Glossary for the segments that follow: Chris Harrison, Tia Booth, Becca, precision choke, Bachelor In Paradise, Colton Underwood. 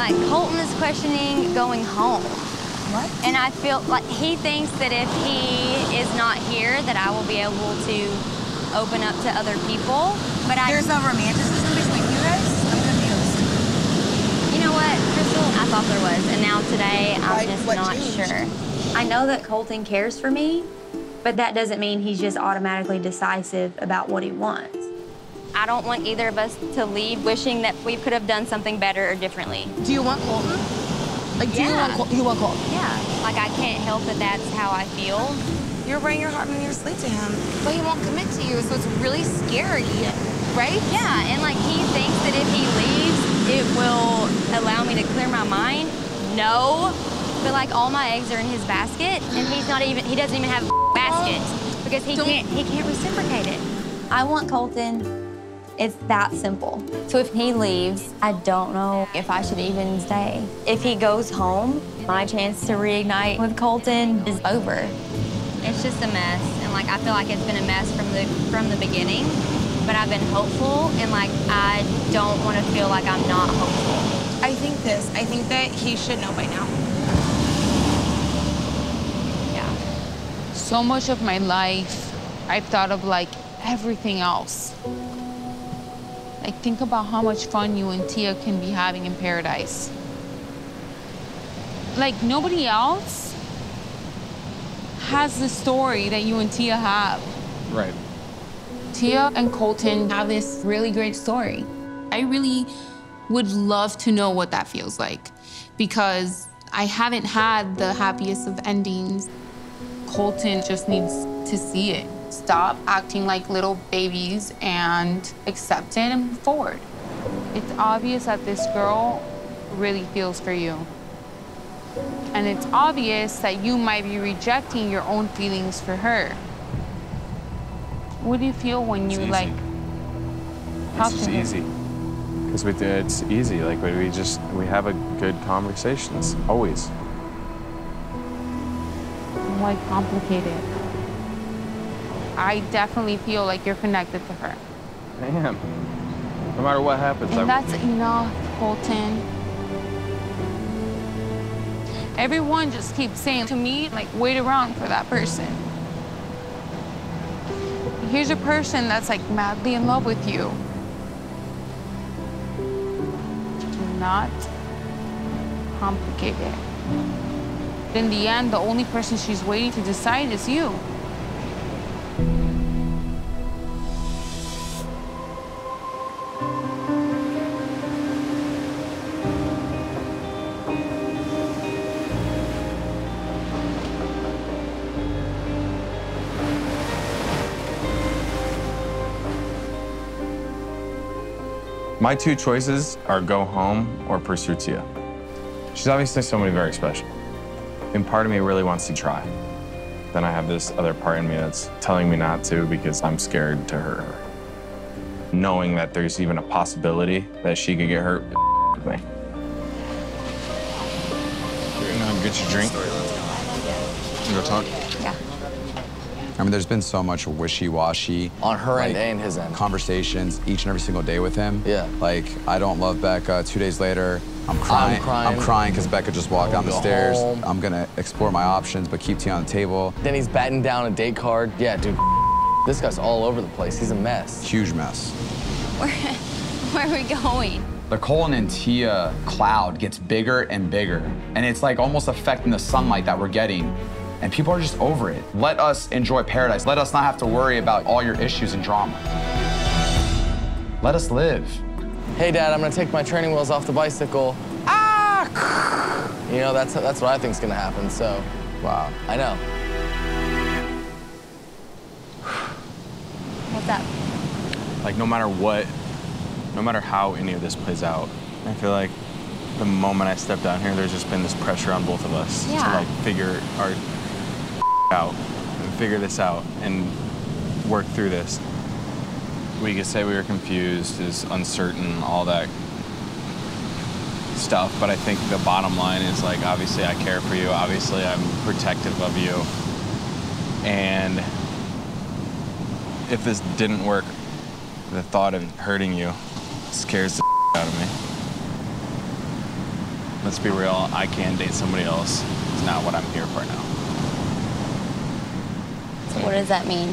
like Colton is questioning going home. What? And I feel like he thinks that if he is not here, that I will be able to open up to other people, but there's no romanticism between you guys? I'm confused. You know what, Crystal? I thought there was, and now today I'm just not sure. I know that Colton cares for me, but that doesn't mean he's just automatically decisive about what he wants. I don't want either of us to leave wishing that we could have done something better or differently. Do you want Colton? Like, do you want Colton? Yeah. Like, I can't help that that's how I feel. You're wearing your heart when you're asleep to him, but he won't commit to you, so it's really scary, right? Yeah, and like he thinks that if he leaves, it will allow me to clear my mind. No, but like all my eggs are in his basket, and he's not even, he doesn't even have a basket because he can't reciprocate it. I want Colton. It's that simple. So if he leaves, I don't know if I should even stay. If he goes home, my chance to reignite with Colton is over. It's just a mess, and like I feel like it's been a mess from the beginning, but I've been hopeful, and like I don't want to feel like I'm not hopeful. I think that he should know by now. Yeah. So much of my life, I've thought of like everything else. Like think about how much fun you and Tia can be having in paradise. Like nobody else has the story that you and Tia have. Right. Tia and Colton have this really great story. I really would love to know what that feels like because I haven't had the happiest of endings. Colton just needs to see it. Stop acting like little babies and accept it and move forward. It's obvious that this girl really feels for you. And it's obvious that you might be rejecting your own feelings for her. What do you feel when you like talk to her? It's easy. Because it's easy. Like we have a good conversations always. Why complicate it? I definitely feel like you're connected to her. I am. No matter what happens. And that's enough, Colton. Everyone just keeps saying to me, like, wait around for that person. Here's a person that's, like, madly in love with you. Do not complicate it. In the end, the only person she's waiting to decide is you. My two choices are go home or pursue Tia. She's obviously somebody very special. And part of me really wants to try. Then I have this other part in me that's telling me not to because I'm scared to hurt her. Knowing that there's even a possibility that she could get hurt with me. You're gonna get your drink. You go talk? Yeah. I mean, there's been so much wishy-washy. On her end and his end. Conversations each and every single day with him. Yeah. Like, I don't love Becca. 2 days later, I'm crying because Becca just walked down the stairs. Home. I'm going to explore my options, but keep Tia on the table. Then he's batting down a date card. Yeah, dude, this guy's all over the place. He's a mess. Huge mess. Where are we going? The Colton and Tia cloud gets bigger and bigger. And it's like almost affecting the sunlight that we're getting. And people are just over it. Let us enjoy paradise. Let us not have to worry about all your issues and drama. Let us live. Hey, Dad, I'm gonna take my training wheels off the bicycle. Ah! You know, that's what I think's gonna happen, so. Wow. I know. What's up? Like, no matter what, no matter how any of this plays out, I feel like the moment I stepped down here, there's just been this pressure on both of us to, like, figure our out and figure this out and work through this. We could say we were confused, is uncertain, all that stuff, but I think the bottom line is like, obviously I care for you, obviously I'm protective of you, and if this didn't work, the thought of hurting you scares the out of me. Let's be real, I can date somebody else. It's not what I'm here for now. So what does that mean?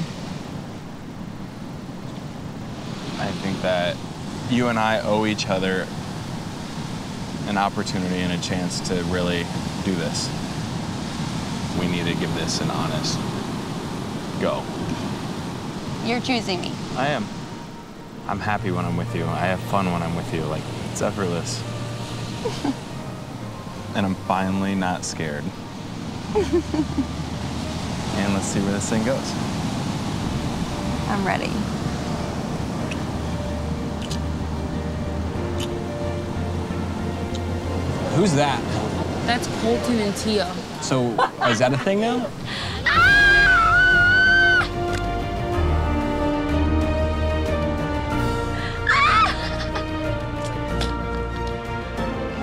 I think that you and I owe each other an opportunity and a chance to really do this. We need to give this an honest go. You're choosing me. I am. I'm happy when I'm with you. I have fun when I'm with you. Like, it's effortless. And I'm finally not scared. And let's see where this thing goes. I'm ready. Who's that? That's Colton and Tia. So, is that a thing now?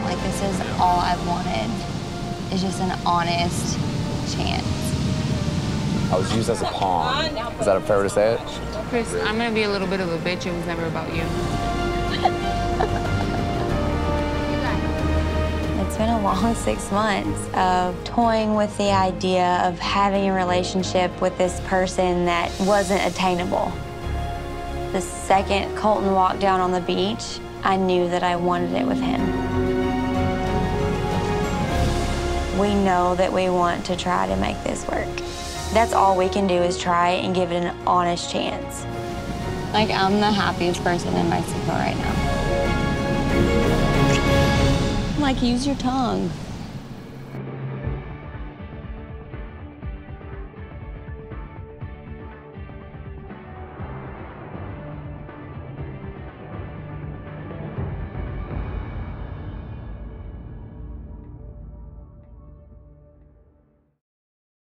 Like, this is all I've wanted. It's just an honest chance. I was used as a pawn. Is that fair to say it? Chris, I'm gonna be a little bit of a bitch. It was never about you. It's been a long 6 months of toying with the idea of having a relationship with this person that wasn't attainable. The second Colton walked down on the beach, I knew that I wanted it with him. We know that we want to try to make this work. That's all we can do is try and give it an honest chance. Like, I'm the happiest person in Mexico right now. Like, use your tongue.